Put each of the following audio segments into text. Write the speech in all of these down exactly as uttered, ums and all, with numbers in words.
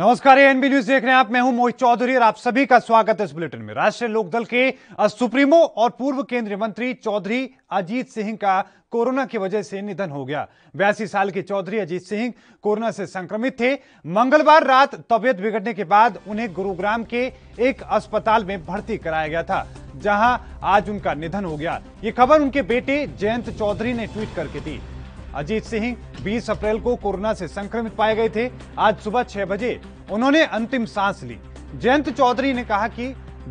नमस्कार, NB news देख रहे हैं आप। मैं हूं मोहित चौधरी और आप सभी का स्वागत है इस बुलेटिन में। राष्ट्रीय लोक दल के सुप्रीमो और पूर्व केंद्रीय मंत्री चौधरी अजीत सिंह का कोरोना की वजह से निधन हो गया। बयासी साल के चौधरी अजीत सिंह कोरोना से संक्रमित थे। मंगलवार रात तबीयत बिगड़ने के बाद उन्हें गुरुग्राम के एक अस्पताल में भर्ती कराया गया था, जहां आज उनका निधन हो गया। ये खबर उनके बेटे जयंत चौधरी ने ट्वीट करके दी। अजीत सिंह बीस अप्रैल को कोरोना से संक्रमित पाए गए थे। आज सुबह छह बजे उन्होंने अंतिम सांस ली। जयंत चौधरी ने कहा कि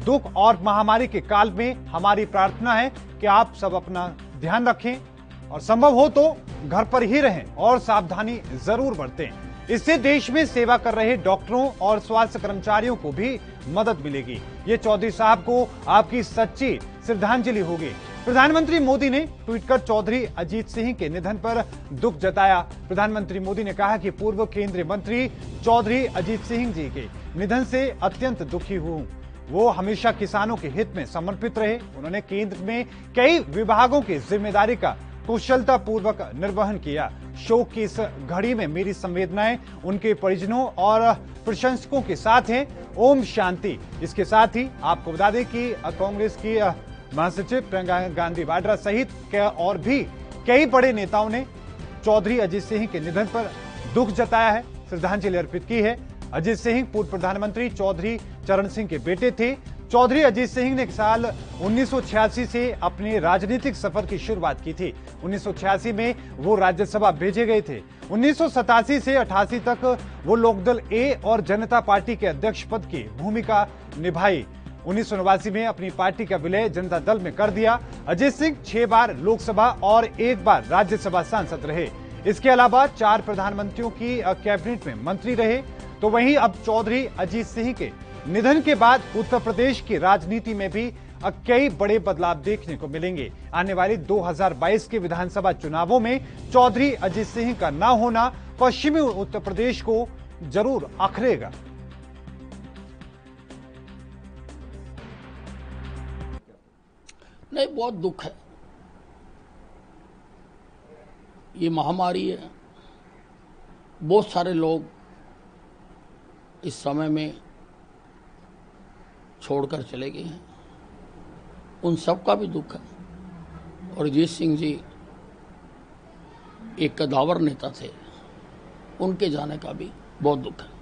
दुख और महामारी के काल में हमारी प्रार्थना है कि आप सब अपना ध्यान रखें और संभव हो तो घर पर ही रहें और सावधानी जरूर बरतें। इससे देश में सेवा कर रहे डॉक्टरों और स्वास्थ्य कर्मचारियों को भी मदद मिलेगी। ये चौधरी साहब को आपकी सच्ची श्रद्धांजलि होगी। प्रधानमंत्री मोदी ने ट्वीट कर चौधरी अजीत सिंह के निधन पर दुख जताया। प्रधानमंत्री मोदी ने कहा कि पूर्व केंद्रीय मंत्री चौधरी अजीत सिंह जी के निधन से अत्यंत दुखी हूं। वो हमेशा किसानों के हित में समर्पित रहे। उन्होंने केंद्र में कई विभागों की जिम्मेदारी का कुशलता पूर्वक निर्वहन किया। शोक की इस घड़ी में मेरी संवेदनाएं उनके परिजनों और प्रशंसकों के साथ हैं। ओम शांति। इसके साथ ही आपको बता दें कि कांग्रेस की महासचिव प्रियंका गांधी वाड्रा सहित और भी कई बड़े नेताओं ने चौधरी अजीत सिंह के निधन पर दुख जताया है, श्रद्धांजलि अर्पित की है। अजीत सिंह पूर्व प्रधानमंत्री चौधरी चरण सिंह के बेटे थे। चौधरी अजीत सिंह ने साल उन्नीस सौ छियासी से अपने राजनीतिक सफर की शुरुआत की थी। उन्नीस सौ छियासी में वो राज्यसभा भेजे गए थे। उन्नीस सौ सतासी से अठासी तक वो लोकदल ए और जनता पार्टी के अध्यक्ष पद की भूमिका निभाई। उन्नीस सौ नवासी में अपनी पार्टी का विलय जनता दल में कर दिया। अजीत सिंह छह बार लोकसभा और एक बार राज्यसभा सांसद रहे। इसके अलावा चार प्रधानमंत्रियों की कैबिनेट में मंत्री रहे। तो वहीं अब चौधरी अजीत सिंह के निधन के बाद उत्तर प्रदेश की राजनीति में भी कई बड़े बदलाव देखने को मिलेंगे। आने वाले दो हजार बाईस के विधानसभा चुनावों में चौधरी अजीत सिंह का न होना पश्चिमी उत्तर प्रदेश को जरूर अखरेगा। नहीं, बहुत दुख है। ये महामारी है, बहुत सारे लोग इस समय में छोड़कर चले गए हैं। उन सबका भी दुख है। और अजीत सिंह जी एक कद्दावर नेता थे, उनके जाने का भी बहुत दुख है।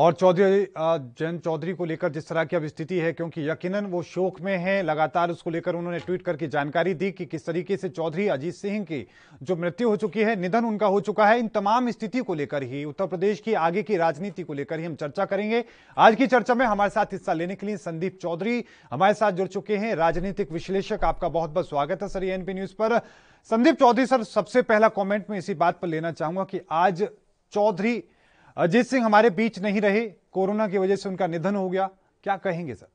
और चौधरी जयंत चौधरी को लेकर जिस तरह की अब स्थिति है, क्योंकि यकीनन वो शोक में हैं, लगातार उसको लेकर उन्होंने ट्वीट करके जानकारी दी कि किस तरीके से चौधरी अजीत सिंह की जो मृत्यु हो चुकी है, निधन उनका हो चुका है। इन तमाम स्थिति को लेकर ही, उत्तर प्रदेश की आगे की राजनीति को लेकर ही हम चर्चा करेंगे। आज की चर्चा में हमारे साथ हिस्सा लेने के लिए संदीप चौधरी हमारे साथ जुड़ चुके हैं, राजनीतिक विश्लेषक। आपका बहुत बहुत स्वागत है सर एएनपी न्यूज पर। संदीप चौधरी सर, सबसे पहला कॉमेंट में इसी बात पर लेना चाहूंगा कि आज चौधरी अजीत सिंह हमारे बीच नहीं रहे, कोरोना की वजह से उनका निधन हो गया, क्या कहेंगे सर?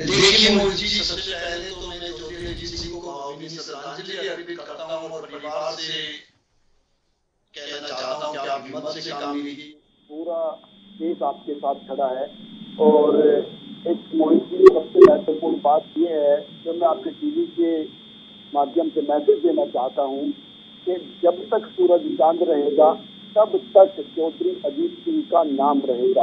देखिए मोदी जी, सबसे पहले तो मैंने चौधरी अजीत सिंह को भावभीनी श्रद्धांजलि अर्पित करता हूं और परिवार से कहना चाहता हूं कि आप हिम्मत से काम लीजिए। पूरा देश आपके साथ खड़ा है। और एक मोदी जी, सबसे महत्वपूर्ण बात यह है कि मैं आपके टीवी के माध्यम से मैसेज देना चाहता हूँ कि जब तक सूरज चांद रहेगा तब तक चौधरी अजीत सिंह का नाम रहेगा।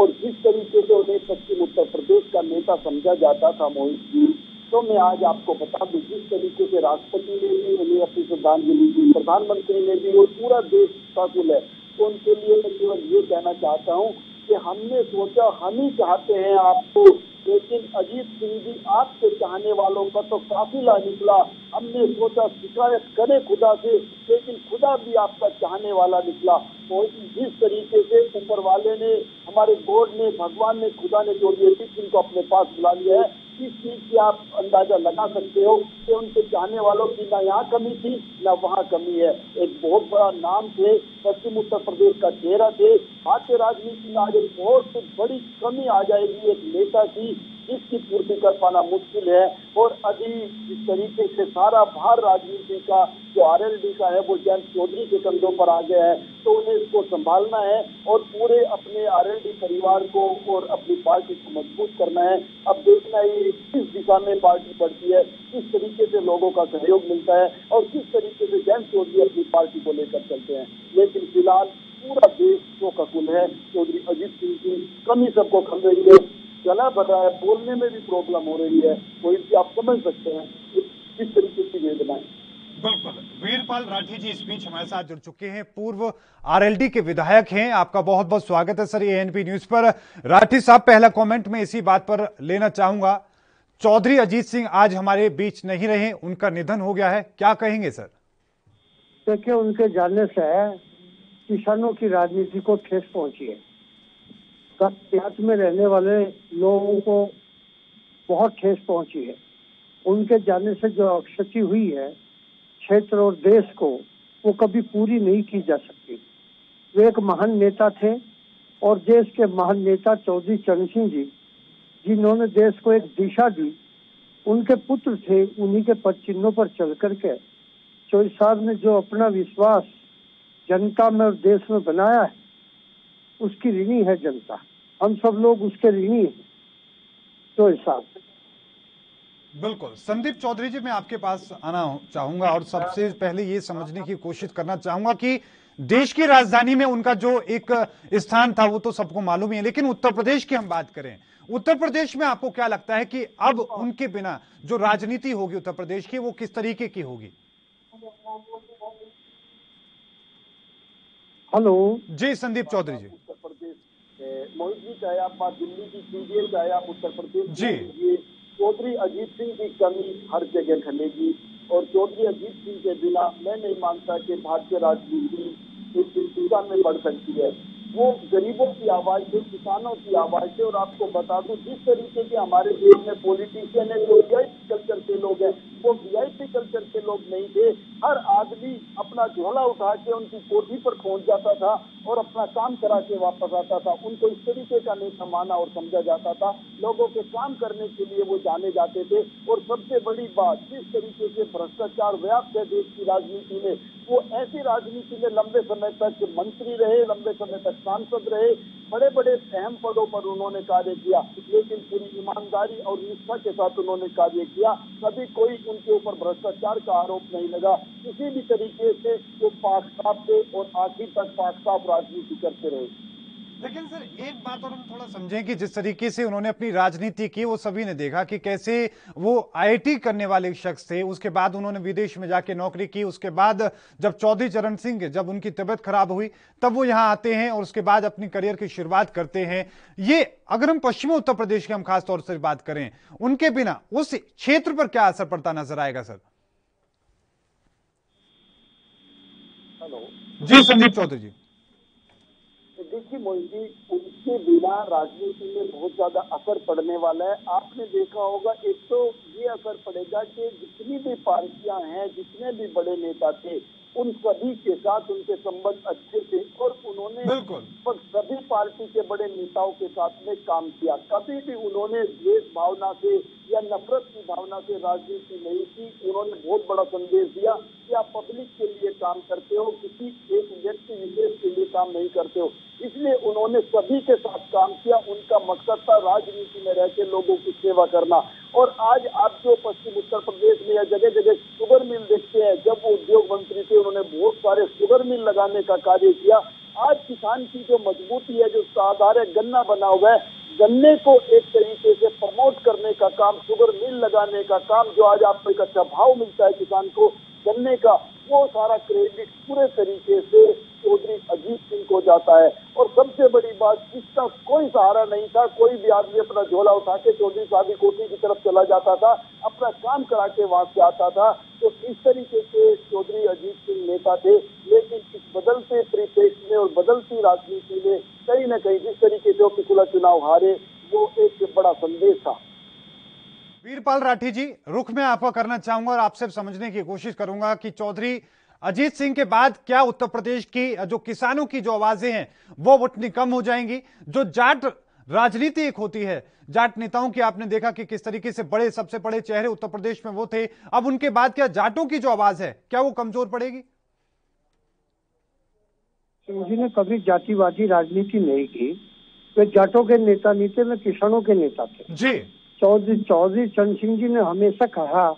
और जिस तरीके से उन्हें पश्चिम उत्तर प्रदेश का नेता समझा जाता था मोहित जी, तो मैं आज आपको बता दूं, जिस तरीके से राष्ट्रपति ने भी उन्हें अपनी श्रद्धांजलि दी, प्रधानमंत्री ने भी, और पूरा देश सफल है, तो उनके लिए मैं केवल ये कहना चाहता हूँ कि हमने सोचा हम ही चाहते हैं आपको, लेकिन अजीत सिंह जी आपके चाहने वालों का तो काफिला निकला। हमने सोचा शिकायत करे खुदा से, लेकिन खुदा भी आपका चाहने वाला निकला। और जिस तरीके से ऊपर वाले ने, हमारे गॉड ने, भगवान ने, खुदा ने जो अजीत सिंह को अपने पास बुला लिया है, इस चीज से आप अंदाजा लगा सकते हो कि उनके चाहने वालों की ना यहाँ कमी थी ना वहाँ कमी है। एक बहुत बड़ा नाम थे, पश्चिम उत्तर प्रदेश का चेहरा थे। आज के राजनीति में आज एक बहुत बड़ी कमी आ जाएगी एक नेता की, जिसकी पूर्ति कर पाना मुश्किल है। और अभी जिस तरीके से सारा भार राजनीति का जो आरएलडी का है वो जयंत चौधरी के कंधों पर आ गया है, तो उन्हें इसको संभालना है और पूरे अपने आरएलडी परिवार को और अपनी पार्टी को मजबूत करना है। अब देखना ही किस दिशा में पार्टी बढ़ती है, किस तरीके से लोगों का सहयोग मिलता है और किस तरीके से जयंत चौधरी अपनी पार्टी को लेकर चलते हैं। लेकिन फिलहाल पूरा देश तो ककुल है, चौधरी अजीत सिंह की कमी सबको खल रही है, गला बता है, बोलने में भी प्रॉब्लम हो रही है, तो इसकी आप समझ सकते हैं किस तरीके की वेदनाएं। बिल्कुल, वीरपाल राठी जी इस बीच हमारे साथ जुड़ चुके हैं, पूर्व आरएलडी के विधायक हैं। आपका बहुत बहुत स्वागत है सर एएनपी न्यूज पर। राठी साहब, पहला कॉमेंट में इसी बात पर लेना चाहूंगा, चौधरी अजीत सिंह आज हमारे बीच नहीं रहे, उनका निधन हो गया है, क्या कहेंगे सर? देखिए, उनके जाने से किसानों की राजनीति को ठेस पहुंची है, देहात में रहने वाले लोगों को बहुत ठेस पहुंची है। उनके जाने से जो क्षति हुई है क्षेत्र और देश को, वो कभी पूरी नहीं की जा सकती। वे एक महान नेता थे और देश के महान नेता चौधरी चरण सिंह जी, जिन्होंने देश को एक दिशा दी, उनके पुत्र थे। उन्हीं के पद चिन्हों पर चल करके चौधरी साहब ने जो अपना विश्वास जनता में और देश में बनाया है, उसकी ऋणी है जनता, हम सब लोग उसके ऋणी हैं। तो हिसाब बिल्कुल। संदीप चौधरी जी, मैं आपके पास आना चाहूंगा और सबसे पहले ये समझने की कोशिश करना चाहूंगा कि देश की राजधानी में उनका जो एक स्थान था वो तो सबको मालूम ही है, लेकिन उत्तर प्रदेश की हम बात करें, उत्तर प्रदेश में आपको क्या लगता है कि अब उनके बिना जो राजनीति होगी उत्तर प्रदेश की, वो किस तरीके की होगी? हेलो जी, संदीप चौधरी जी। उत्तर प्रदेश मोहित जी, चाहे आप बात दिल्ली की कीजिए, चाहे आप उत्तर प्रदेश जी, चौधरी अजीत सिंह की कमी हर जगह खलेगी और चौधरी अजीत सिंह के बिना मैं नहीं मानता कि भारतीय राजनीति इस दिशा में बढ़ सकती है। वो गरीबों की आवाज है, किसानों की आवाज है। और आपको बता दूं, जिस तरीके के हमारे देश में पॉलिटिशियन है, जो वी आई पी कल्चर के लोग हैं, वो वी आई पी कल्चर के लोग नहीं थे। हर आदमी अपना झोला उठा के उनकी कोठी पर पहुंच जाता था और अपना काम करा के वापस आता था। उनको इस तरीके का नेता माना और समझा जाता था, लोगों के काम करने के लिए वो जाने जाते थे। और सबसे बड़ी बात, जिस तरीके से भ्रष्टाचार व्याप्त है देश की राजनीति में, वो ऐसी राजनीति में लंबे समय तक मंत्री रहे, लंबे समय तक सांसद रहे, बड़े बड़े अहम पदों पर उन्होंने कार्य किया, लेकिन पूरी ईमानदारी और निष्ठा के साथ उन्होंने कार्य किया। कभी कोई उनके ऊपर भ्रष्टाचार का आरोप नहीं लगा, किसी भी तरीके से वो पाक साफ थे और आखिर तक पाक साफ राजनीति करते रहे। लेकिन सर, एक बात और हम थोड़ा समझें कि जिस तरीके से उन्होंने अपनी राजनीति की, वो सभी ने देखा कि कैसे वो आईआईटी करने वाले शख्स थे, उसके बाद उन्होंने विदेश में जाके नौकरी की, उसके बाद जब चौधरी चरण सिंह जब उनकी तबीयत खराब हुई तब वो यहाँ आते हैं और उसके बाद अपनी करियर की शुरुआत करते हैं। ये अगर हम पश्चिमी उत्तर प्रदेश की हम खासतौर से बात करें, उनके बिना उस क्षेत्र पर क्या असर पड़ता नजर आएगा सर? जी संदीप चौधरी जी। देखिए मोहित जी, उनके बिना राजनीति में बहुत ज्यादा असर पड़ने वाला है। आपने देखा होगा, एक तो ये असर पड़ेगा कि जितनी भी पार्टियां हैं, जितने भी बड़े नेता थे, उन सभी के साथ उनके संबंध अच्छे थे और उन्होंने पर सभी पार्टी के बड़े नेताओं के साथ में काम किया। कभी भी उन्होंने द्वेष भावना से या नफरत की भावना से राजनीति नहीं की। उन्होंने बहुत बड़ा संदेश दिया कि आप पब्लिक के लिए काम करते हो, किसी एक व्यक्ति विशेष के लिए काम नहीं करते हो, इसलिए उन्होंने सभी के साथ काम किया। उनका मकसद था राजनीति में रहकर लोगों की सेवा करना। और आज आप जो पश्चिम उत्तर प्रदेश में या जगह जगह शुगर मिल देखते हैं, जब वो उद्योग मंत्री थे उन्होंने बहुत सारे शुगर मिल लगाने का कार्य किया। आज किसान की जो मजबूती है, जो उसका आधार है गन्ना बना हुआ है, गन्ने को एक तरीके से प्रमोट करने का काम, शुगर मिल लगाने का काम, जो आज आपको एक अच्छा भाव मिलता है किसान को गन्ने का, वो सारा क्रेडिट पूरे तरीके से चौधरी अजीत सिंह को जाता है। और सबसे बड़ी बात, इसका कोई सहारा नहीं था, कोई भी आदमी अपना झोला उठा के चौधरी साहब की कोठी की तरफ चला जाता था, अपना काम करा के वहां से आता था। तो इस तरीके से चौधरी अजीत सिंह नेता थे। लेकिन इस बदलते परिप्रेक्ष्य में और बदलती राजनीति में कहीं ना कहीं जिस तरीके से वो पिछला चुनाव हारे, वो एक बड़ा संदेश था। वीरपाल राठी जी, रुख में आपका करना चाहूंगा और आपसे समझने की कोशिश करूंगा कि चौधरी अजीत सिंह के बाद क्या उत्तर प्रदेश की जो किसानों की जो आवाजें हैं वो उतनी कम हो जाएंगी? जो जाट राजनीति एक होती है। जाट नेताओं की आपने देखा कि किस तरीके से बड़े सबसे बड़े चेहरे उत्तर प्रदेश में वो थे, अब उनके बाद क्या जाटों की जो आवाज है क्या वो कमजोर पड़ेगी? जी ने कभी जातिवादी राजनीति नहीं की, वे जाटों के नेता नहीं थे, वे किसानों के नेता थे जी। चौधरी चौधरी चरण सिंह जी ने हमेशा कहा,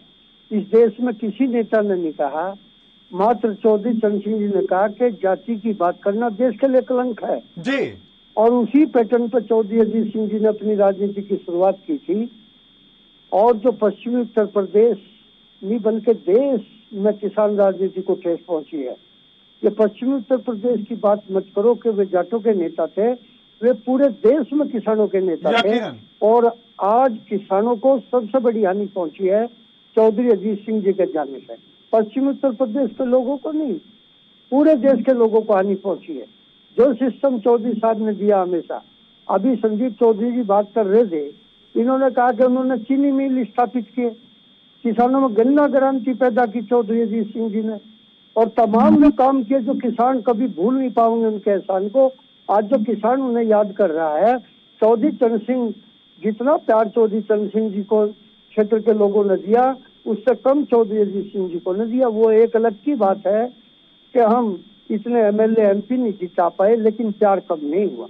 इस देश में किसी नेता ने नहीं कहा, मात्र चौधरी चरण सिंह जी ने कहा कि जाति की बात करना देश के लिए कलंक है जी। और उसी पैटर्न पर चौधरी अजीत सिंह जी ने अपनी राजनीति की शुरुआत की थी। और जो पश्चिमी उत्तर प्रदेश नहीं बल्कि देश में किसान राजनीति को ठेस पहुंची है, ये पश्चिमी उत्तर प्रदेश की बात मत करो कि वे जाटों के नेता थे, वे पूरे देश में किसानों के नेता थे। और आज किसानों को सबसे बड़ी हानि पहुंची है चौधरी अजीत सिंह जी के जाने से, पश्चिमी उत्तर प्रदेश के लोगों को नहीं, पूरे देश के लोगों को हानि पहुंची है। जो सिस्टम चौधरी साहब ने दिया हमेशा, अभी संदीप चौधरी जी बात कर रहे थे, इन्होंने कहा कि उन्होंने चीनी मिल स्थापित किए, किसानों में गन्ना क्रांति पैदा की चौधरी अजीत सिंह जी ने, और तमाम जो काम किए जो किसान कभी भूल नहीं पाएंगे उनके एहसान को। आज जो किसान उन्हें याद कर रहा है, चौधरी चरण सिंह जितना प्यार चौधरी चरण सिंह जी को क्षेत्र के लोगों ने दिया उससे कम चौधरी अजीत सिंह जी को ने दिया। वो एक अलग की बात है कि हम इतने एमएलए एमपी नहीं जिता पाए, लेकिन प्यार कम नहीं हुआ,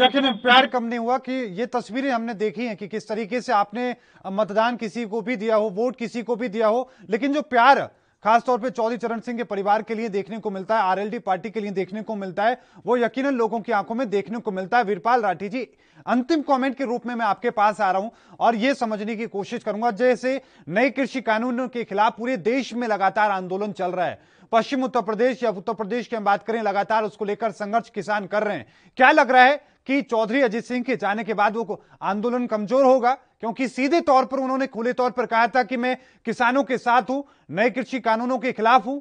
यकीन प्यार कम नहीं हुआ। कि ये तस्वीरें हमने देखी हैं कि किस तरीके से आपने मतदान किसी को भी दिया हो, वोट किसी को भी दिया हो, लेकिन जो प्यार खासतौर पे चौधरी चरण सिंह के परिवार के लिए देखने को मिलता है, आरएलडी पार्टी के लिए देखने को मिलता है, वो यकीनन लोगों की आंखों में देखने को मिलता है। वीरपाल राठी जी, अंतिम कमेंट के रूप में मैं आपके पास आ रहा हूं और ये समझने की कोशिश करूंगा, जैसे नए कृषि कानूनों के खिलाफ पूरे देश में लगातार आंदोलन चल रहा है, पश्चिम उत्तर प्रदेश या उत्तर प्रदेश की हम बात करें, लगातार उसको लेकर संघर्ष किसान कर रहे हैं, क्या लग रहा है कि चौधरी अजीत सिंह के जाने के बाद वो आंदोलन कमजोर होगा? क्योंकि सीधे तौर पर उन्होंने खुले तौर पर कहा था कि मैं किसानों के साथ हूं, नए कृषि कानूनों के खिलाफ हूं।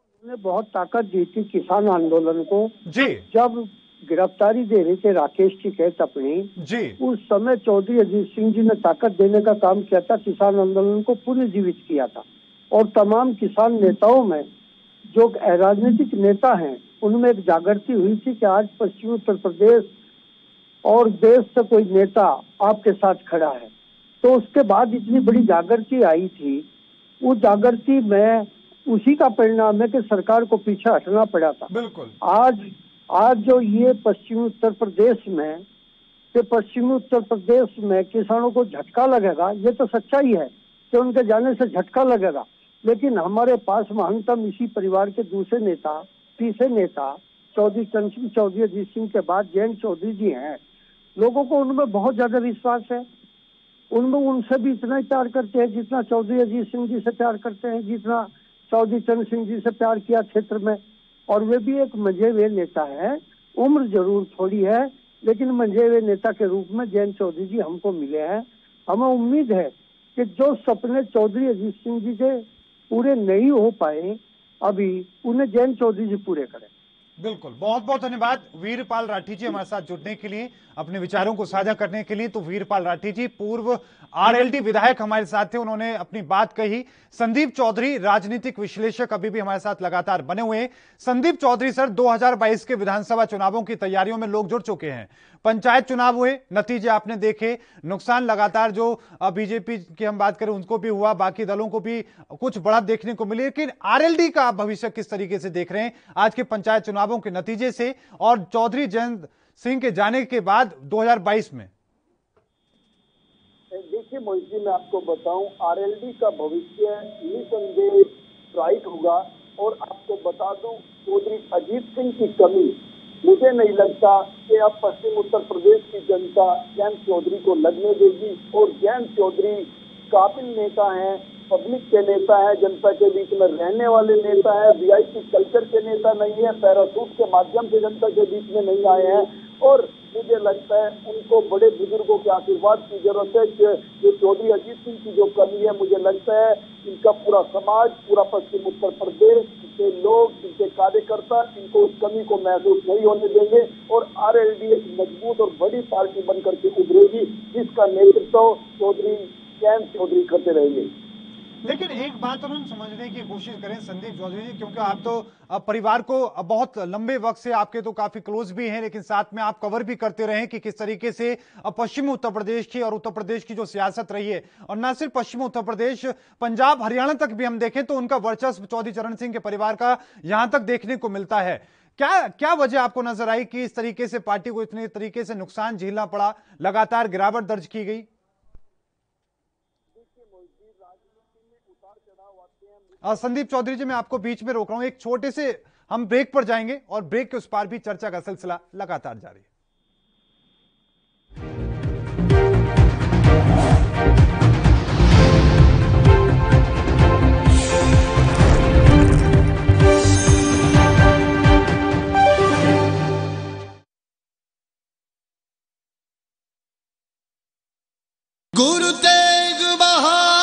उन्होंने बहुत ताकत दी थी किसान आंदोलन को जी। जब गिरफ्तारी दे रही थी राकेश की कैद अपनी जी, उस समय चौधरी अजीत सिंह जी ने ताकत देने का काम किया था, किसान आंदोलन को पुनर्जीवित किया था। और तमाम किसान नेताओं में जो राजनीतिक नेता हैं उनमें एक जागृति हुई थी कि आज पश्चिम उत्तर प्रदेश और देश से कोई नेता आपके साथ खड़ा है। तो उसके बाद इतनी बड़ी जागृति आई थी, उस जागृति में उसी का परिणाम है कि सरकार को पीछे हटना पड़ा था। बिल्कुल आज आज जो ये पश्चिमी उत्तर प्रदेश में कि पश्चिमी उत्तर प्रदेश में किसानों को झटका लगेगा, ये तो सच्चाई है कि उनके जाने से झटका लगेगा, लेकिन हमारे पास महानतम इसी परिवार के दूसरे नेता तीसरे नेता चौधरी चरण सिंह, चौधरी अजीत सिंह के बाद जयंत चौधरी जी हैं, लोगों को उनमें बहुत ज्यादा विश्वास है, उनमें उनसे भी इतना ही प्यार करते हैं जितना चौधरी अजीत सिंह जी से प्यार करते हैं, जितना चौधरी चरण सिंह जी से प्यार किया क्षेत्र में। और वे भी एक मंझे हुए नेता है, उम्र जरूर थोड़ी है लेकिन मंझे हुए नेता के रूप में जयंत चौधरी जी हमको मिले हैं। हमें उम्मीद है कि जो सपने चौधरी अजीत सिंह जी के पूरे नहीं हो पाए अभी, उन्हें जयंत चौधरी जी पूरे करें। बिल्कुल, बहुत बहुत धन्यवाद वीरपाल राठी जी हमारे साथ जुड़ने के लिए, अपने विचारों को साझा करने के लिए। तो वीरपाल राठी जी पूर्व आरएलडी विधायक हमारे साथ थे, उन्होंने अपनी बात कही। संदीप चौधरी राजनीतिक विश्लेषक अभी भी हमारे साथ लगातार बने हुए हैं। संदीप चौधरी सर, दो हज़ार बाईस के विधानसभा चुनावों की तैयारियों में लोग जुड़ चुके हैं, पंचायत चुनाव हुए, नतीजे आपने देखे, नुकसान लगातार जो बीजेपी की हम बात करें उनको भी हुआ, बाकी दलों को भी कुछ बढ़त देखने को मिली, लेकिन आरएलडी का आप भविष्य किस तरीके से देख रहे हैं आज के पंचायत चुनाव के नतीजे से और चौधरी जयंत सिंह के जाने के बाद दो हज़ार बाईस में? देखिए मोहित जी, मैं आपको बताऊं, आरएलडी का भविष्य निसंदेह ब्राइट होगा। और आपको बता दूं, चौधरी अजीत सिंह की कमी मुझे नहीं लगता कि अब पश्चिम उत्तर प्रदेश की जनता जयंत चौधरी को लगने देगी। और जयंत चौधरी काबिल नेता है, पब्लिक के नेता है, जनता के बीच में रहने वाले नेता है, वीआईपी कल्चर के नेता नहीं है, पैराशूट के माध्यम से जनता के बीच में नहीं आए हैं। और मुझे लगता है उनको बड़े बुजुर्गों के आशीर्वाद की जरूरत है कि जो चौधरी अजीत सिंह की जो कमी है, मुझे लगता है इनका पूरा समाज, पूरा पश्चिम उत्तर प्रदेश के लोग, इनके कार्यकर्ता इनको उस कमी को महसूस नहीं होने देंगे। और आरएलडी एक मजबूत और बड़ी पार्टी बनकर के उभरेगी, जिसका नेतृत्व चौधरी जयंत चौधरी करते रहेंगे। लेकिन एक बात हम समझने की कोशिश करें संदीप चौधरी जी, क्योंकि आप तो परिवार को बहुत लंबे वक्त से आपके तो काफी क्लोज भी हैं, लेकिन साथ में आप कवर भी करते रहे कि किस तरीके से पश्चिम उत्तर प्रदेश की और उत्तर प्रदेश की जो सियासत रही है, और न सिर्फ पश्चिम उत्तर प्रदेश, पंजाब हरियाणा तक भी हम देखें तो उनका वर्चस्व चौधरी चरण सिंह के परिवार का यहां तक देखने को मिलता है। क्या क्या वजह आपको नजर आई कि इस तरीके से पार्टी को इतने तरीके से नुकसान झेलना पड़ा, लगातार गिरावट दर्ज की गई? संदीप चौधरी जी, मैं आपको बीच में रोक रहा हूं, एक छोटे से हम ब्रेक पर जाएंगे और ब्रेक के उस पार भी चर्चा का सिलसिला लगातार जारी है। गुरु तेग बहादुर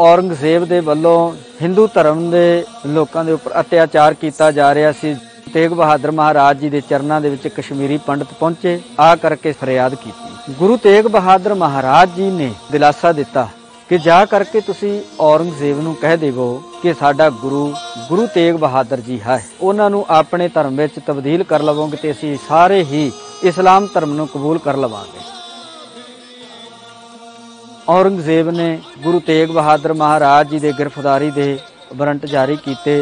औरंगजेब के वालों हिंदू धर्म के लोगों के उपर अत्याचार किया जा रहा सी। तेग बहादुर महाराज जी के चरणों के विच कश्मीरी पंडित पहुंचे, आ करके फरियाद की। गुरु तेग बहादुर महाराज जी ने दिलासा दिता कि जा करके तुसी औरंगजेब नूं कह देवो कि साडा गुरु गुरु तेग बहादुर जी है, उन्हां नूं अपने धर्म विच तब्दील कर लवोंगे ते असीं सारे ही इस्लाम धर्म नूं कबूल कर लवांगे। औरंगजेब ने गुरु तेग बहादुर महाराज जी दे गिरफ्तारी दे वारंट जारी कीते।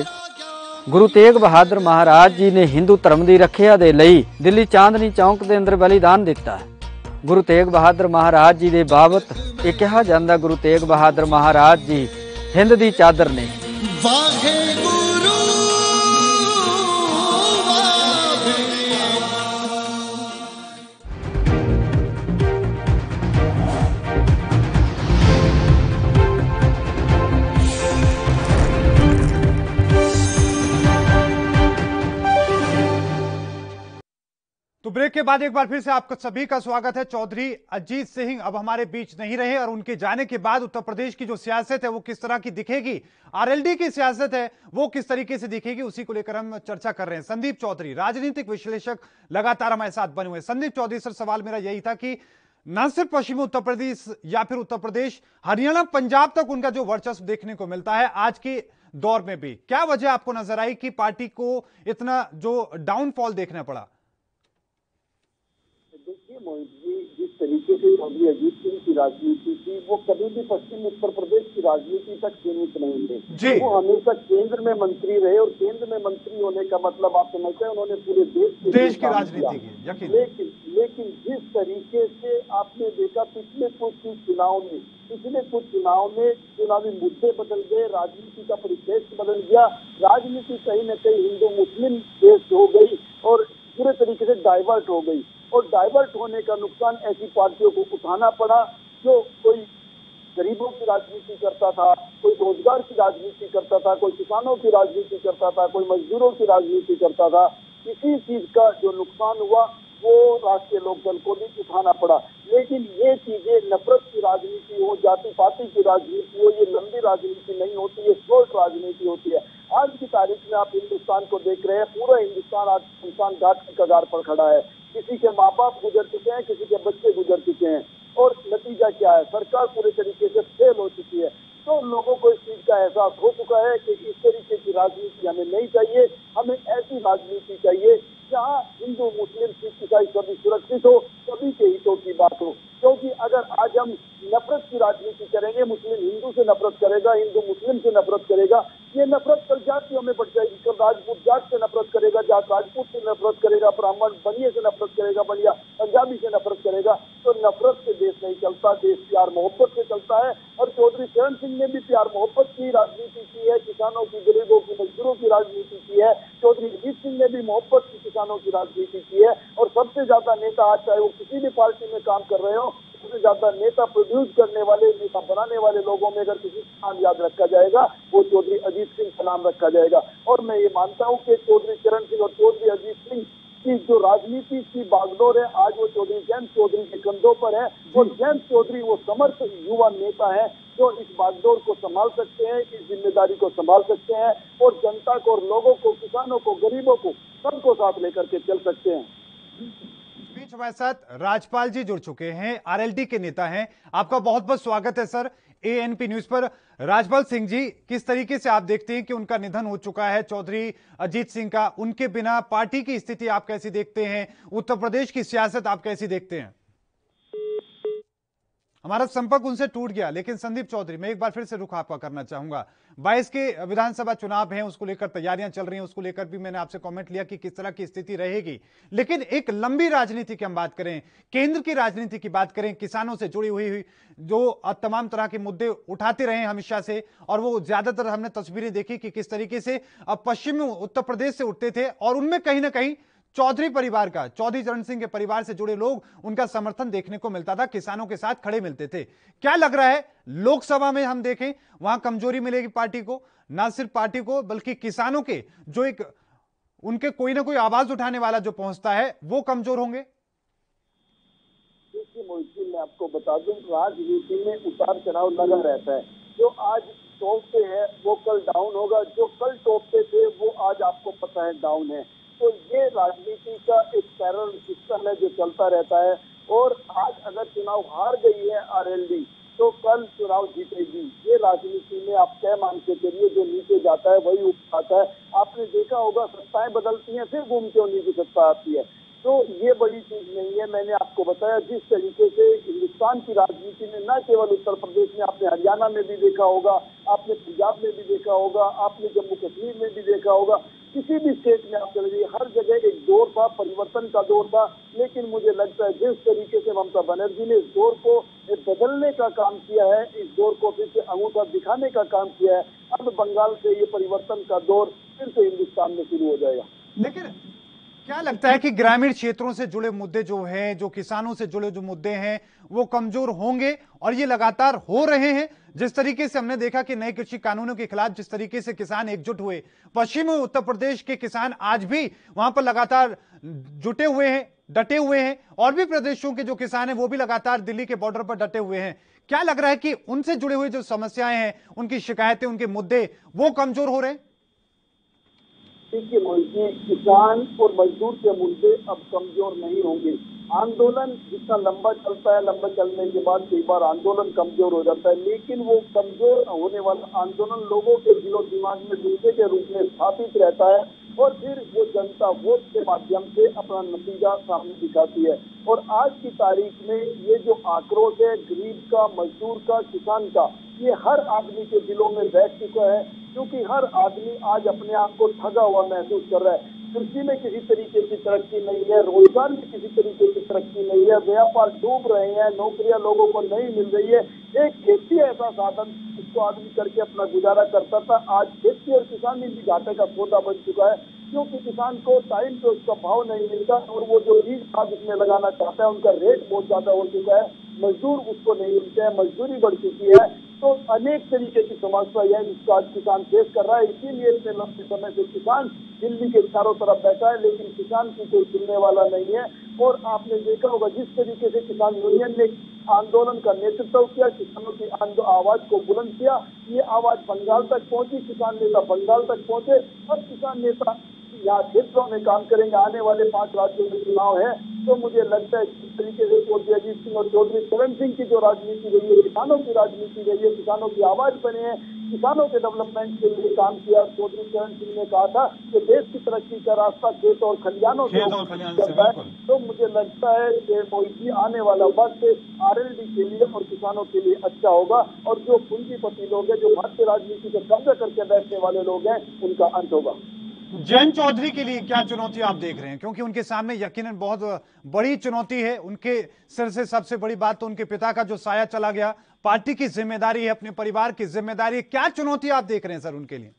गुरु तेग बहादुर महाराज जी ने हिंदू धर्म की रखिया दे लई दिल्ली चांदनी चौक के अंदर बलिदान दिता। गुरु तेग बहादुर महाराज जी दे बाबत ये कहा जाता, गुरु तेग बहादुर महाराज जी हिंद दी चादर ने। तो ब्रेक के बाद एक बार फिर से आपका सभी का स्वागत है। चौधरी अजीत सिंह अब हमारे बीच नहीं रहे और उनके जाने के बाद उत्तर प्रदेश की जो सियासत है वो किस तरह की दिखेगी, आरएलडी की सियासत है वो किस तरीके से दिखेगी, उसी को लेकर हम चर्चा कर रहे हैं। संदीप चौधरी राजनीतिक विश्लेषक लगातार हमारे साथ बने हुए। संदीप चौधरी सर, सवाल मेरा यही था कि न सिर्फ पश्चिमी उत्तर प्रदेश या फिर उत्तर प्रदेश, हरियाणा, पंजाब तक उनका जो वर्चस्व देखने को मिलता है आज के दौर में भी, क्या वजह आपको नजर आई कि पार्टी को इतना जो डाउनफॉल देखना पड़ा? जिस तरीके से चौधरी अजीत सिंह की राजनीति थी वो कभी भी पश्चिम उत्तर प्रदेश की राजनीति तक सीमित नहीं थे। वो हमेशा केंद्र में मंत्री रहे और केंद्र में मंत्री होने का मतलब आप समझते हैं उन्होंने पूरे देश की देश की राजनीति की। लेकिन लेकिन जिस तरीके से आपने देखा पिछले कुछ चुनाव में पिछले कुछ चुनाव में चुनावी मुद्दे बदल गए, राजनीति का परिप्रेक्ष्य बदल गया, राजनीति कहीं न कहीं हिंदू मुस्लिम देश हो गई और पूरे तरीके से डाइवर्ट हो गई। और डाइवर्ट होने का नुकसान ऐसी पार्टियों को उठाना पड़ा जो कोई गरीबों की राजनीति करता था, कोई रोजगार की राजनीति करता था, कोई किसानों की राजनीति करता था, कोई मजदूरों की राजनीति करता था। इसी चीज का जो नुकसान हुआ वो राष्ट्रीय लोक दल को भी उठाना पड़ा। लेकिन ये चीजें नफरत की राजनीति हो, जाति पाति की राजनीति हो, ये लंबी राजनीति नहीं होती, ये शॉर्ट राजनीति होती है। आज की तारीख में आप हिंदुस्तान को देख रहे हैं, पूरा हिंदुस्तान आज इंसान घाट की कगार पर खड़ा है। किसी के माँ बाप गुजर चुके हैं, किसी के बच्चे गुजर चुके हैं और नतीजा क्या है, सरकार पूरे तरीके से फेल हो चुकी है। तो लोगों को इस चीज का एहसास हो चुका है कि इस तरीके की राजनीति हमें नहीं चाहिए, हमें ऐसी राजनीति चाहिए जहाँ हिंदू मुस्लिम सिख ईसाई सभी सुरक्षित हो, सभी के हितों की बात हो। क्योंकि अगर आज हम नफरत की राजनीति करेंगे, मुस्लिम हिंदू से नफरत करेगा, हिंदू मुस्लिम से नफरत करेगा, ये नफरत कल जातियों में बढ़ जाएगी। कल राजपूत जाट से नफरत करेगा, जाट राजपूत से नफरत करेगा, ब्राह्मण बनिए से नफरत करेगा, बनिया पंजाबी से नफरत करेगा। तो नफरत से देश नहीं चलता, देश प्यार मोहब्बत से चलता है। और चौधरी चरण सिंह ने भी प्यार मोहब्बत की राजनीति की है, किसानों की, गरीबों की, मजदूरों की राजनीति की है। चौधरी अजीत सिंह ने भी मोहब्बत की, किसानों की राजनीति की है। और सबसे ज्यादा नेता आज चाहे वो किसी भी पार्टी में काम कर रहे हो, सबसे ज्यादा नेता प्रोड्यूस करने वाले, नेता बनाने वाले लोगों में अगर किसी का नाम याद रखा जाएगा वो चौधरी अजीत सिंह का नाम रखा जाएगा। और मैं ये मानता हूँ कि चौधरी चरण सिंह और चौधरी अजीत सिंह की जो राजनीति की बागडोर है आज वो चौधरी जयंत चौधरी के कंधों पर है। और जयंत चौधरी वो समर्थ युवा नेता है जो इस बागडोर को संभाल सकते हैं, इस जिम्मेदारी को संभाल सकते हैं और जनता को और लोगों को, किसानों को, गरीबों को सबको साथ लेकर के चल सकते हैं। हमारे साथ राजपाल जी जुड़ चुके हैं, आरएलडी के नेता हैं। आपका बहुत बहुत स्वागत है सर एएनपी न्यूज पर। राजपाल सिंह जी, किस तरीके से आप देखते हैं कि उनका निधन हो चुका है, चौधरी अजीत सिंह का, उनके बिना पार्टी की स्थिति आप कैसी देखते हैं, उत्तर प्रदेश की सियासत आप कैसी देखते हैं? हमारा संपर्क उनसे टूट गया, लेकिन संदीप चौधरी मैं एक बार फिर से रुख आपका करना चाहूंगा। बाईस के विधानसभा चुनाव हैं, उसको लेकर तैयारियां चल रही हैं, उसको लेकर भी मैंने आपसे कमेंट लिया कि किस तरह की स्थिति रहेगी, लेकिन एक लंबी राजनीति की हम बात करें, केंद्र की राजनीति की बात करें, किसानों से जुड़ी हुई हुई जो तमाम तरह के मुद्दे उठाते रहे हमेशा से, और वो ज्यादातर हमने तस्वीरें देखी कि किस तरीके से पश्चिमी उत्तर प्रदेश से उठते थे और उनमें कहीं ना कहीं चौधरी परिवार का, चौधरी चरण सिंह के परिवार से जुड़े लोग, उनका समर्थन देखने को मिलता था, किसानों के साथ खड़े मिलते थे। क्या लग रहा है लोकसभा में हम देखें वहां कमजोरी मिलेगी पार्टी को, ना सिर्फ पार्टी को बल्कि किसानों के, जो एक उनके कोई ना कोई आवाज उठाने वाला जो पहुंचता है वो कमजोर होंगे? मुश्किल मैं आपको बता दूं, राजनीति में उतार चढ़ाव लगा रहता है, जो आज टॉप पे है वो कल डाउन होगा, जो कल टॉप पे थे वो आज आपको पता है डाउन है। तो ये राजनीति का एक पैरल सिस्टम है जो चलता रहता है, और आज अगर चुनाव हार गई है आरएलडी तो कल चुनाव जीतेगी। ये राजनीति में आप तय मान के चलिए, जो नीचे जाता है वही उठाता है। आपने देखा होगा सत्ताएं बदलती हैं, फिर घूम के उन्हीं की सत्ता आती है, तो ये बड़ी चीज नहीं है। मैंने आपको बताया जिस तरीके से हिंदुस्तान की राजनीति में, न केवल उत्तर प्रदेश में, आपने हरियाणा में भी देखा होगा, आपने पंजाब में भी देखा होगा, आपने जम्मू कश्मीर में भी देखा होगा, किसी भी स्टेट में आप चले जाइए, हर जगह एक दौर था, परिवर्तन का दौर था। लेकिन मुझे लगता है जिस तरीके से ममता बनर्जी ने इस दौर को बदलने का काम किया है, इस दौर को फिर से अंगूठा दिखाने का काम किया है, अब बंगाल से ये परिवर्तन का दौर फिर से हिंदुस्तान में शुरू हो जाएगा। लेकिन क्या लगता है कि ग्रामीण क्षेत्रों से जुड़े मुद्दे जो हैं, जो किसानों से जुड़े जो मुद्दे हैं वो कमजोर होंगे, और ये लगातार हो रहे हैं। जिस तरीके से हमने देखा कि नए कृषि कानूनों के खिलाफ जिस तरीके से किसान एकजुट हुए, पश्चिमी उत्तर प्रदेश के किसान आज भी वहां पर लगातार जुटे हुए हैं, डटे हुए हैं, और भी प्रदेशों के जो किसान हैं वो भी लगातार दिल्ली के बॉर्डर पर डटे हुए हैं। क्या लग रहा है कि उनसे जुड़े हुए जो समस्याएं हैं, उनकी शिकायतें, उनके मुद्दे वो कमजोर हो रहे हैं? देखिए मुल्की किसान और मजदूर के मुद्दे अब कमजोर नहीं होंगे। आंदोलन जितना लंबा चलता है, लंबा चलने के बाद कई बार आंदोलन कमजोर हो जाता है, लेकिन वो कमजोर होने वाला आंदोलन लोगों के दिलो दिमाग में दूसरे के रूप में स्थापित रहता है, और फिर वो जनता वोट के माध्यम से अपना नतीजा सामने दिखाती है। और आज की तारीख में ये जो आक्रोश है गरीब का, मजदूर का, किसान का, ये हर आदमी के दिलों में बैठ चुका है, क्योंकि हर आदमी आज अपने आप को ठगा हुआ महसूस कर रहा है। कृषि में किसी तरीके की तरक्की नहीं है, रोजगार में किसी तरीके की तरक्की नहीं है, व्यापार डूब रहे हैं, नौकरियां लोगों को नहीं मिल रही है। एक खेती ऐसा साधन जिसको आदमी करके अपना गुजारा करता था, आज खेती और किसानी भी घाटे का सौदा बन चुका है, क्योंकि किसान को टाइम पे उसका भाव नहीं मिलता, और वो जो बीज खाद उसमें लगाना चाहता है उनका रेट बहुत ज्यादा हो चुका है, मजदूर उसको नहीं मिलते हैं, मजदूरी बढ़ चुकी है। तो अनेक तरीके की समस्या है जिसको आज किसान फेस कर रहा है, इसीलिए इतने लंबे समय से किसान दिल्ली के चारों तरफ बैठा है, लेकिन किसान की कोई सुनने वाला नहीं है। और आपने देखा होगा जिस तरीके से किसान यूनियन ने आंदोलन का नेतृत्व किया, किसानों की आवाज को बुलंद किया, ये आवाज बंगाल तक पहुंची, किसान नेता बंगाल तक पहुंचे, और किसान नेता यहाँ क्षेत्रों में काम करेंगे। आने वाले पांच राज्यों में चुनाव है, तो मुझे लगता है जिस तरीके से चौधरी अजीत सिंह और चौधरी चरण सिंह की जो राजनीति रही है, किसानों की राजनीति रही है, किसानों की आवाज बने हैं, किसानों के डेवलपमेंट के लिए काम किया। चौधरी चरण सिंह ने कहा था कि देश की तरक्की का रास्ता खेत और खलिहानों से चलता है, तो मुझे लगता है कि मोदी आने वाला वक्त आरएलडी के लिए और किसानों के लिए अच्छा होगा, और जो पूंजीपति लोग हैं, जो भारतीय राजनीति पर कब्जा करके बैठने वाले लोग हैं, उनका अंत होगा। जयंत चौधरी के लिए क्या चुनौती आप देख रहे हैं, क्योंकि उनके सामने यकीनन बहुत बड़ी चुनौती है? उनके सिर से सबसे बड़ी बात तो उनके पिता का जो साया चला गया, पार्टी की जिम्मेदारी है, अपने परिवार की जिम्मेदारी है। क्या चुनौती आप देख रहे हैं सर उनके लिए?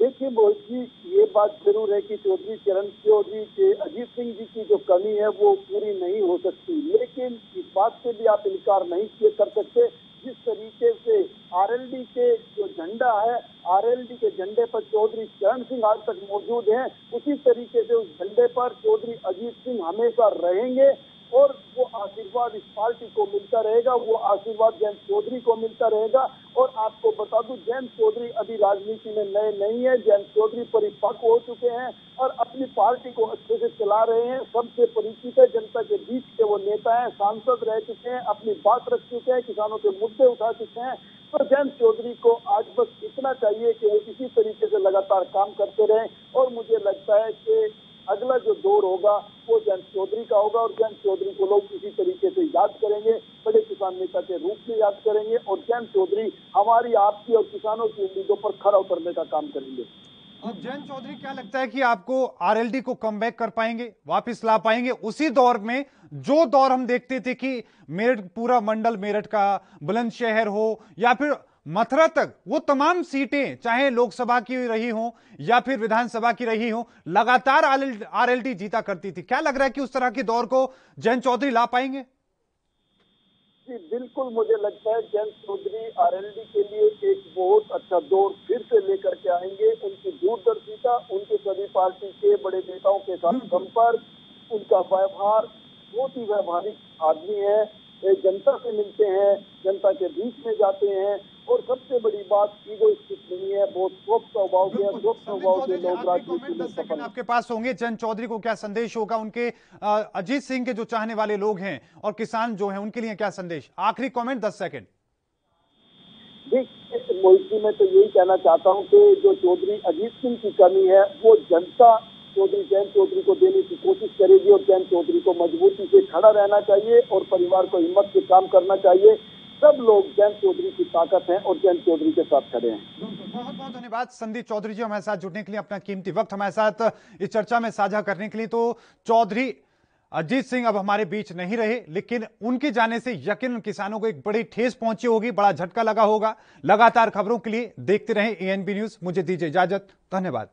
देखिए मोहित जी, ये बात जरूर है कि चौधरी चरण चौधरी के अजीत सिंह जी की जो कमी है वो पूरी नहीं हो सकती, लेकिन इस बात से भी आप इनकार नहीं कर सकते जिस तरीके से आरएलडी के जो झंडा है, आरएलडी के झंडे पर चौधरी चरण सिंह आज तक मौजूद हैं, उसी तरीके से उस झंडे पर चौधरी अजीत सिंह हमेशा रहेंगे। और वो आशीर्वाद इस पार्टी को मिलता रहेगा, वो आशीर्वाद जयंत चौधरी को मिलता रहेगा। और आपको बता दूं, जयंत चौधरी अभी राजनीति में नए नहीं है, जयंत चौधरी परिपक्व हो चुके हैं और अपनी पार्टी को अच्छे से चला रहे हैं, सबसे परिचित है, जनता के बीच के वो नेता हैं, सांसद रह चुके हैं, अपनी बात रख चुके हैं, किसानों के मुद्दे उठा चुके हैं। तो जयंत चौधरी को आज बस इतना चाहिए कि वो इसी तरीके से लगातार काम करते रहें और मुझे लगता है कि अगला जो दौर होगा वो जयंत चौधरी का होगा और जयंत चौधरी को लोग इसी तरीके से याद करेंगे, बड़े किसान नेता के रूप में याद करेंगे और जयंत चौधरी हमारी, आपकी और किसानों की उम्मीदों पर खरा उतरने का काम करेंगे। अब जयंत चौधरी, क्या लगता है कि आपको आरएलडी को कमबैक कर पाएंगे, वापस ला पाएंगे उसी दौर में, जो दौर हम देखते थे कि मेरठ पूरा मंडल मेरठ का, बुलंदशहर हो या फिर मथुरा तक, वो तमाम सीटें चाहे लोकसभा की रही हो या फिर विधानसभा की रही हो, लगातार आरएलडी जीता करती थी। क्या लग रहा है कि उस तरह के दौर को जयंत चौधरी ला पाएंगे? जी बिल्कुल, मुझे लगता है जयंत चौधरी आरएलडी के लिए एक बहुत अच्छा दौर फिर से लेकर के आएंगे। उनकी दूरदर्शिता, उनके सभी पार्टी के बड़े नेताओं के साथ संपर्क, उनका व्यवहार, बहुत ही व्यवहारिक आदमी है, जनता से मिलते हैं, जनता के बीच में जाते हैं और सबसे बड़ी बात की वो स्थिति नहीं है, बहुत स्वस्थ स्वभाव के हैं, स्वस्थ स्वभाव के लोग राजनीति में सफल। आपके पास होंगे, जयंत चौधरी को क्या संदेश होगा, उनके अजीत सिंह के जो चाहने वाले लोग हैं और किसान जो हैं उनके लिए क्या संदेश, आखिरी कमेंट दस सेकंड। देखिए मोहित जी, मैं तो यही कहना चाहता हूँ कि जो चौधरी अजीत सिंह की कमी है वो जनता चौधरी जयंत चौधरी को देने की कोशिश करेगी और जयंत चौधरी को मजबूती से खड़ा रहना चाहिए और परिवार को हिम्मत से काम करना चाहिए। सब लोग जयंत चौधरी की ताकत हैं और जयंत चौधरी के साथ खड़े हैं। बहुत बहुत धन्यवाद संदीप चौधरी जी, हमारे साथ जुड़ने के लिए, अपना कीमती वक्त हमारे साथ इस चर्चा में साझा करने के लिए। तो चौधरी अजीत सिंह अब हमारे बीच नहीं रहे, लेकिन उनके जाने से यकीनन किसानों को एक बड़ी ठेस पहुंची होगी, बड़ा झटका लगा होगा। लगातार खबरों के लिए देखते रहे एएनबी न्यूज। मुझे दीजिए इजाजत, धन्यवाद।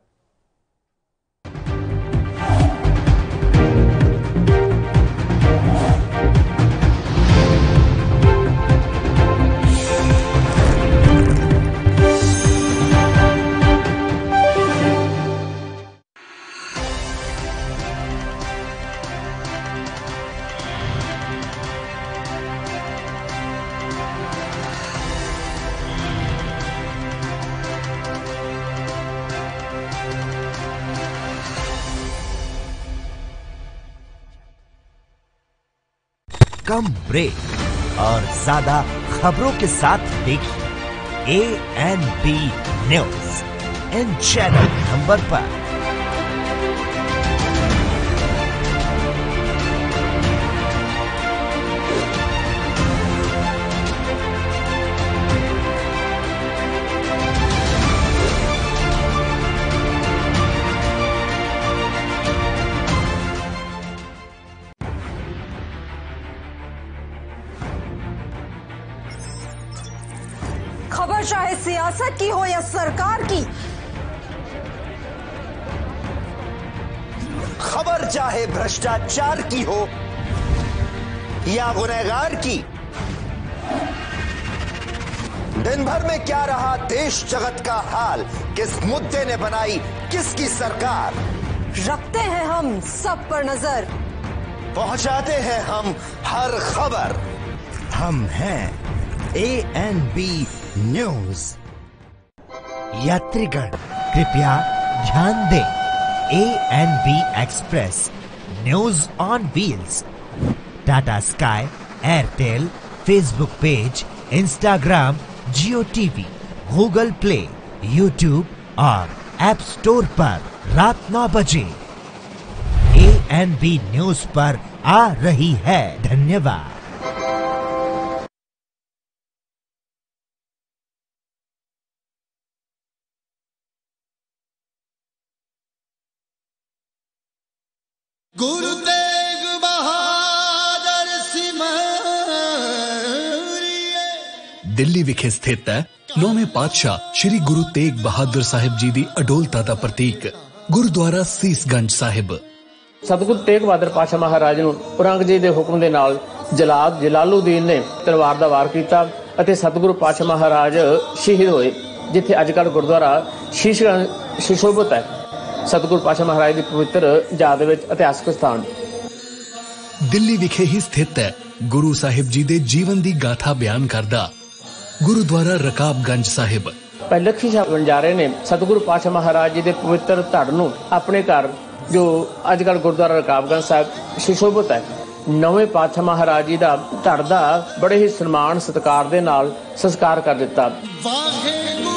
कम ब्रेक और ज्यादा खबरों के साथ देखिए ए एन बी न्यूज इन चैनल नंबर पर। चाहे सियासत की हो या सरकार की खबर, चाहे भ्रष्टाचार की हो या गुनहगार की, दिन भर में क्या रहा देश जगत का हाल, किस मुद्दे ने बनाई किसकी सरकार, रखते हैं हम सब पर नजर, पहुंचाते हैं हम हर खबर। हम हैं एएनबी न्यूज। यात्रीगण कृपया ध्यान दें, ANB express news on wheels Tata sky, Airtel, Facebook page, Instagram, Jio TV, Google Play, YouTube और ऐप स्टोर पर रात नौ बजे एएनबी न्यूज पर आ रही है। धन्यवाद। गुरु तेग बहादुर सिमरिए। दिल्ली विखे स्थित नौवें पातशाह श्री गुरु तेग बहादुर साहिब जी दी अडोलता दा प्रतीक गुरुद्वारा सीसगंज साहिब। सतगुरु तेग बहादुर पातशाह महाराज नूं औरंगजेब दे हुक्म दे नाल जलाल जलालुद्दीन ने तलवार दा वार कीता अते सतगुरु पातशाह महाराज शहीद होए। जिथे अजकल गुरुद्वारा सीसगंज सुशोभित है, सतगुरु पातशाह महाराज की पवित्र याद में इतिहासक स्थान। दिल्ली विखे ही स्थित गुरु साहिब जी दे जीवन दी गाथा बयान करदा गुरुद्वारा रकाब गंज साहिब। पहले शाह वंजारे ने सतगुरु पातशाह महाराज जी के पवित्र धड़ नूं अपने घर जो अजकल गुरुद्वारा रकाब गंज साहिब सुशोभित है, नवे पातशाह महाराज जी का धड़ का बड़े ही सन्मान सत्कार दे नाल संस्कार कर दिता।